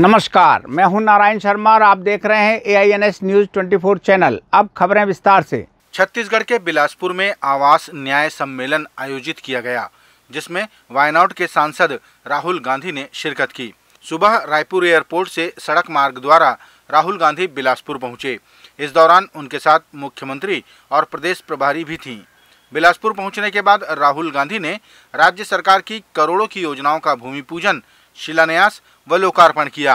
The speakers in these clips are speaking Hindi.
नमस्कार, मैं हूं नारायण शर्मा और आप देख रहे हैं AINS न्यूज़ 24 चैनल। अब खबरें विस्तार से। छत्तीसगढ़ के बिलासपुर में आवास न्याय सम्मलेन आयोजित किया गया, जिसमें वायनाड के सांसद राहुल गांधी ने शिरकत की। सुबह रायपुर एयरपोर्ट से सड़क मार्ग द्वारा राहुल गांधी बिलासपुर पहुँचे। इस दौरान उनके साथ मुख्यमंत्री और प्रदेश प्रभारी भी थीं। बिलासपुर पहुँचने के बाद राहुल गांधी ने राज्य सरकार की करोड़ों की योजनाओं का भूमि पूजन, शिलान्यास व लोकार्पण किया।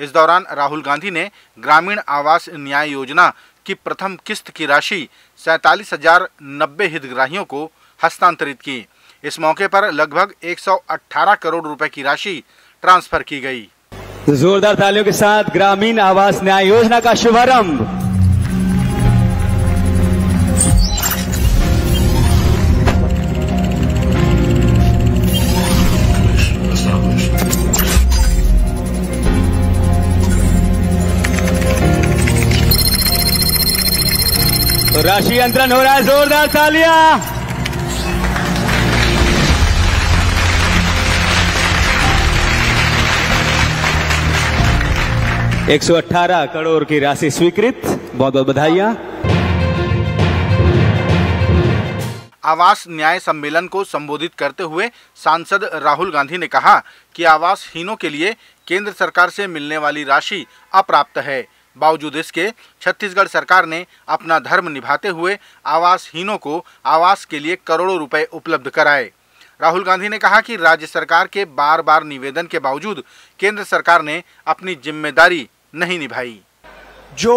इस दौरान राहुल गांधी ने ग्रामीण आवास न्याय योजना की प्रथम किस्त की राशि 47,090 हितग्राहियों को हस्तांतरित की। इस मौके पर लगभग 118 करोड़ रुपए की राशि ट्रांसफर की गई। जोरदार तालियों के साथ ग्रामीण आवास न्याय योजना का शुभारंभ। राशि अंतरण हो रहा है, जोरदार तालियां। एक 118 करोड़ की राशि स्वीकृत। बहुत बहुत बधाइयां। आवास न्याय सम्मेलन को संबोधित करते हुए सांसद राहुल गांधी ने कहा कि आवासहीनों के लिए केंद्र सरकार से मिलने वाली राशि अप्राप्त है। बावजूद इसके छत्तीसगढ़ सरकार ने अपना धर्म निभाते हुए आवासहीनों को आवास के लिए करोड़ों रुपए उपलब्ध कराए। राहुल गांधी ने कहा कि राज्य सरकार के बार बार निवेदन के बावजूद केंद्र सरकार ने अपनी जिम्मेदारी नहीं निभाई। जो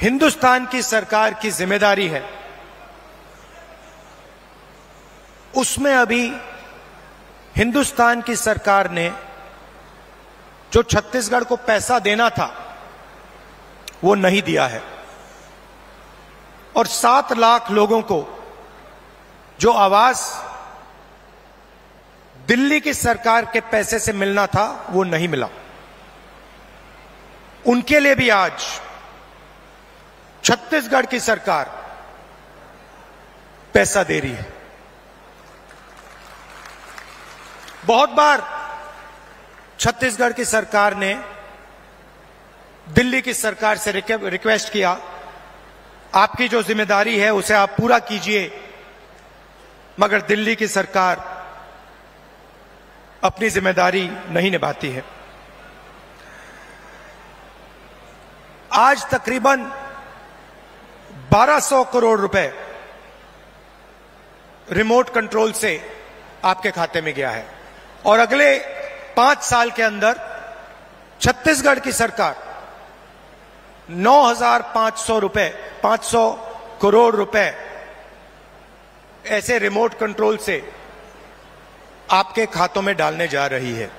हिंदुस्तान की सरकार की जिम्मेदारी है, उसमें अभी हिंदुस्तान की सरकार ने जो छत्तीसगढ़ को पैसा देना था वो नहीं दिया है, और 7 लाख लोगों को जो आवास दिल्ली की सरकार के पैसे से मिलना था वो नहीं मिला। उनके लिए भी आज छत्तीसगढ़ की सरकार पैसा दे रही है। बहुत बार छत्तीसगढ़ की सरकार ने दिल्ली की सरकार से रिक्वेस्ट किया, आपकी जो जिम्मेदारी है उसे आप पूरा कीजिए, मगर दिल्ली की सरकार अपनी जिम्मेदारी नहीं निभाती है। आज तकरीबन 1200 करोड़ रुपए रिमोट कंट्रोल से आपके खाते में गया है, और अगले 5 साल के अंदर छत्तीसगढ़ की सरकार 500 करोड़ रुपए ऐसे रिमोट कंट्रोल से आपके खातों में डालने जा रही है।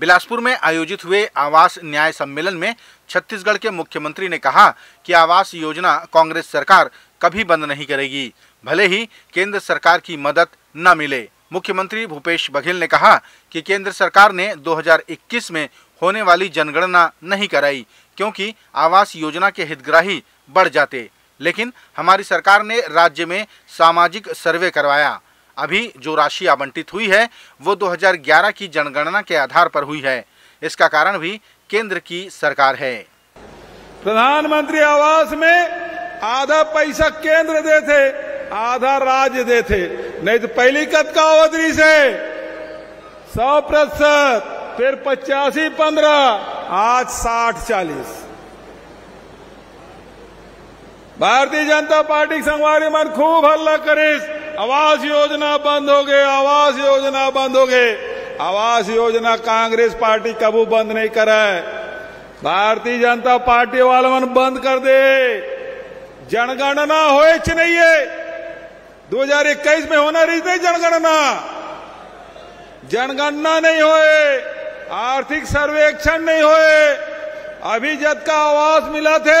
बिलासपुर में आयोजित हुए आवास न्याय सम्मेलन में छत्तीसगढ़ के मुख्यमंत्री ने कहा कि आवास योजना कांग्रेस सरकार कभी बंद नहीं करेगी, भले ही केंद्र सरकार की मदद न मिले। मुख्यमंत्री भूपेश बघेल ने कहा कि केंद्र सरकार ने 2021 में होने वाली जनगणना नहीं कराई, क्योंकि आवास योजना के हितग्राही बढ़ जाते, लेकिन हमारी सरकार ने राज्य में सामाजिक सर्वे करवाया। अभी जो राशि आवंटित हुई है वो 2011 की जनगणना के आधार पर हुई है। इसका कारण भी केंद्र की सरकार है। प्रधानमंत्री आवास में आधा पैसा केंद्र देते, आधा राज्य देते, नहीं तो पहली तत्कावधि से 100%, फिर 85-15, आज 60-40। भारतीय जनता पार्टी संगवारी मन खूब हल्ला करीस, आवास योजना बंद हो गए, आवास योजना बंद हो गए। आवास योजना कांग्रेस पार्टी कबू बंद नहीं करे। भारतीय जनता पार्टी वाले मन बंद कर दे। जनगणना होए च नहीं है, 2021 में होना रही नहीं जनगणना। जनगणना नहीं होए, आर्थिक सर्वेक्षण नहीं होए। अभी जद का आवास मिला थे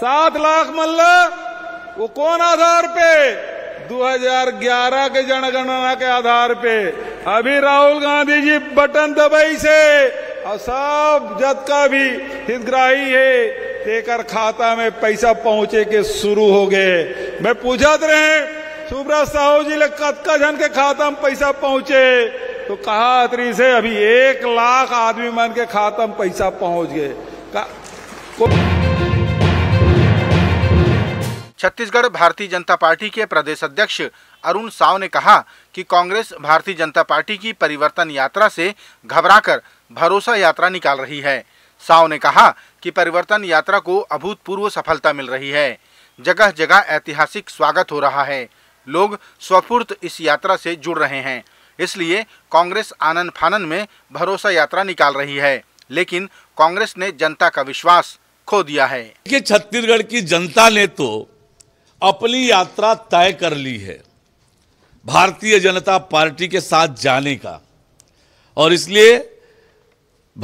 7 लाख मल्ला, वो कौन आधार पे? 2011 के जनगणना के आधार पे। अभी राहुल गांधी जी बटन दबाई से और सब जद का भी हितग्राही है तेकर खाता में पैसा पहुंचे के शुरू हो गए। मैं पूछत रहे सुब्रा साहू जी ले कतका जन के खाता में पैसा पहुंचे तो कहा अतरी से अभी 1 लाख आदमी मन के खाता में पैसा पहुंच गए। छत्तीसगढ़ भारतीय जनता पार्टी के प्रदेश अध्यक्ष अरुण साव ने कहा कि कांग्रेस भारतीय जनता पार्टी की परिवर्तन यात्रा से घबराकर भरोसा यात्रा निकाल रही है। साव ने कहा कि परिवर्तन यात्रा को अभूतपूर्व सफलता मिल रही है, जगह जगह ऐतिहासिक स्वागत हो रहा है, लोग स्वफूर्त इस यात्रा से जुड़ रहे हैं, इसलिए कांग्रेस आनन फानन में भरोसा यात्रा निकाल रही है, लेकिन कांग्रेस ने जनता का विश्वास खो दिया है। कि छत्तीसगढ़ की जनता ने तो अपनी यात्रा तय कर ली है भारतीय जनता पार्टी के साथ जाने का, और इसलिए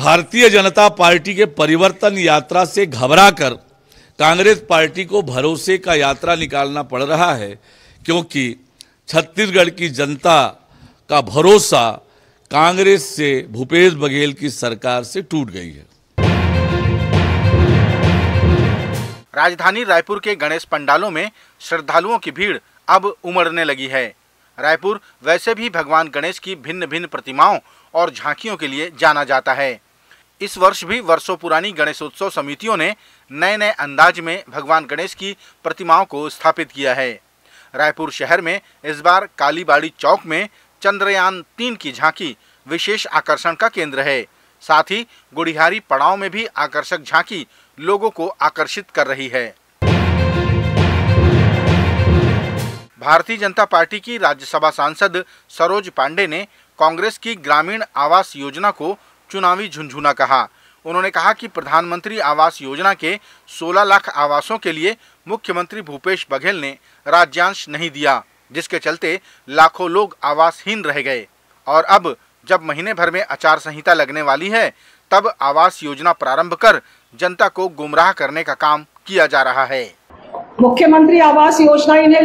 भारतीय जनता पार्टी के परिवर्तन यात्रा से घबराकर कांग्रेस पार्टी को भरोसे का यात्रा निकालना पड़ रहा है, क्योंकि छत्तीसगढ़ की जनता का भरोसा कांग्रेस से, भूपेश बघेल की सरकार से टूट गई है। राजधानी रायपुर के गणेश पंडालों में श्रद्धालुओं की भीड़ अब उमड़ने लगी है। रायपुर वैसे भी भगवान गणेश की भिन्न भिन्न प्रतिमाओं और झांकियों के लिए जाना जाता है। इस वर्ष भी वर्षों पुरानी गणेशोत्सव समितियों ने नए नए अंदाज में भगवान गणेश की प्रतिमाओं को स्थापित किया है। रायपुर शहर में इस बार कालीबाड़ी चौक में चंद्रयान 3 की झांकी विशेष आकर्षण का केंद्र है। साथ ही गुड़िहारी पड़ाव में भी आकर्षक झांकी लोगों को आकर्षित कर रही है। भारतीय जनता पार्टी की राज्यसभा सांसद सरोज पांडे ने कांग्रेस की ग्रामीण आवास योजना को चुनावी झुनझुना कहा। उन्होंने कहा कि प्रधानमंत्री आवास योजना के 16 लाख आवासों के लिए मुख्यमंत्री भूपेश बघेल ने राज्यांश नहीं दिया, जिसके चलते लाखों लोग आवासहीन रह गए, और अब जब महीने भर में आचार संहिता लगने वाली है तब आवास योजना प्रारंभ कर जनता को गुमराह करने का काम किया जा रहा है। मुख्यमंत्री आवास योजना इन्हें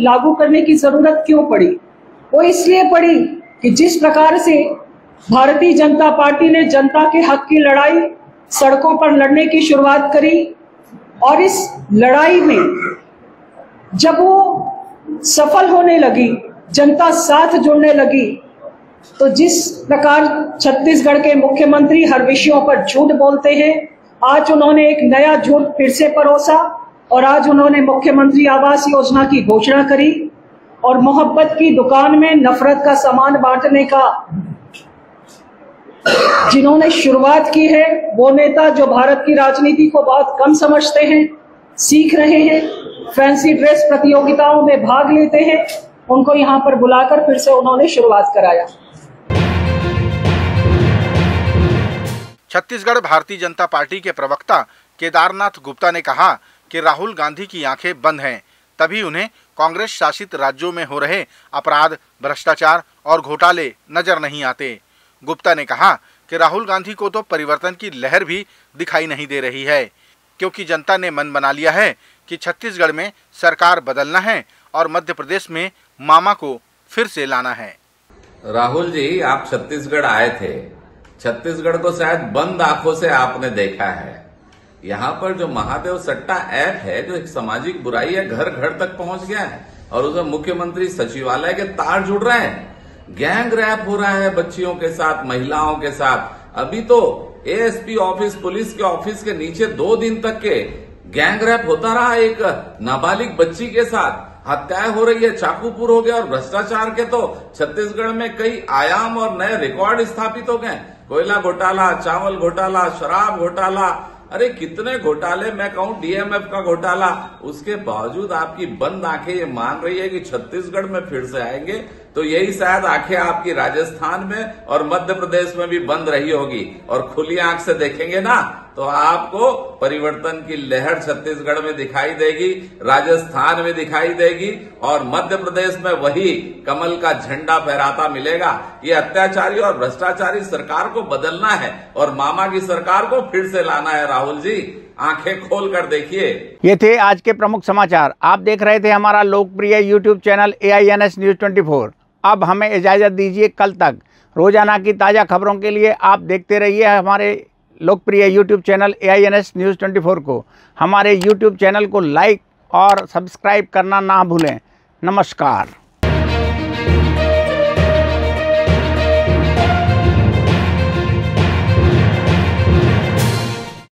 लागू करने की जरूरत क्यों पड़ी? वो इसलिए पड़ी कि जिस प्रकार से भारतीय जनता पार्टी ने जनता के हक की लड़ाई सड़कों पर लड़ने की शुरुआत करी, और इस लड़ाई में जब वो सफल होने लगी, जनता साथ जुड़ने लगी, तो जिस प्रकार छत्तीसगढ़ के मुख्यमंत्री हर विषयों पर झूठ बोलते हैं, आज उन्होंने एक नया झूठ फिर से परोसा और आज उन्होंने मुख्यमंत्री आवास योजना की घोषणा करी और मोहब्बत की दुकान में नफरत का सामान बांटने का जिन्होंने शुरुआत की है, वो नेता जो भारत की राजनीति को बहुत कम समझते हैं, सीख रहे हैं, फैंसी ड्रेस प्रतियोगिताओं में भाग लेते हैं, उनको यहाँ पर बुलाकर फिर से उन्होंने शुरुआत कराया। छत्तीसगढ़ भारतीय जनता पार्टी के प्रवक्ता केदारनाथ गुप्ता ने कहा कि राहुल गांधी की आंखें बंद हैं, तभी उन्हें कांग्रेस शासित राज्यों में हो रहे अपराध, भ्रष्टाचार और घोटाले नजर नहीं आते। गुप्ता ने कहा कि राहुल गांधी को तो परिवर्तन की लहर भी दिखाई नहीं दे रही है, क्योंकि जनता ने मन बना लिया है कि छत्तीसगढ़ में सरकार बदलना है और मध्य प्रदेश में मामा को फिर से लाना है। राहुल जी, आप छत्तीसगढ़ आए थे, छत्तीसगढ़ को शायद बंद आंखों से आपने देखा है। यहाँ पर जो महादेव सट्टा ऐप है, जो एक सामाजिक बुराई है, घर घर तक पहुंच गया है और उसमें मुख्यमंत्री सचिवालय के तार जुड़ रहे हैं, गैंग रैप हो रहा है बच्चियों के साथ, महिलाओं के साथ। अभी तो एएसपी ऑफिस, पुलिस के ऑफिस के नीचे 2 दिन तक के गैंग रैप होता रहा, एक नाबालिग बच्ची के साथ हत्याएं हो रही है, चाकूपुर हो गया, और भ्रष्टाचार के तो छत्तीसगढ़ में कई आयाम और नए रिकॉर्ड स्थापित हो गए। कोयला घोटाला, चावल घोटाला, शराब घोटाला, अरे कितने घोटाले मैं कहूँ, डीएमएफ का घोटाला। उसके बावजूद आपकी बंद आंखें ये मान रही है कि छत्तीसगढ़ में फिर से आएंगे, तो यही शायद आंखें आपकी राजस्थान में और मध्य प्रदेश में भी बंद रही होगी, और खुली आंख से देखेंगे ना तो आपको परिवर्तन की लहर छत्तीसगढ़ में दिखाई देगी, राजस्थान में दिखाई देगी, और मध्य प्रदेश में वही कमल का झंडा फहराता मिलेगा। ये अत्याचारी और भ्रष्टाचारी सरकार को बदलना है और मामा की सरकार को फिर से लाना है। राहुल जी, आंखें खोल कर देखिए। ये थे आज के प्रमुख समाचार। आप देख रहे थे हमारा लोकप्रिय यूट्यूब चैनल AINS News 24। अब हमें इजाज़त दीजिए कल तक। रोजाना की ताज़ा खबरों के लिए आप देखते रहिए हमारे लोकप्रिय यूट्यूब चैनल AINS News 24 को। हमारे यूट्यूब चैनल को लाइक और सब्सक्राइब करना ना भूलें। नमस्कार।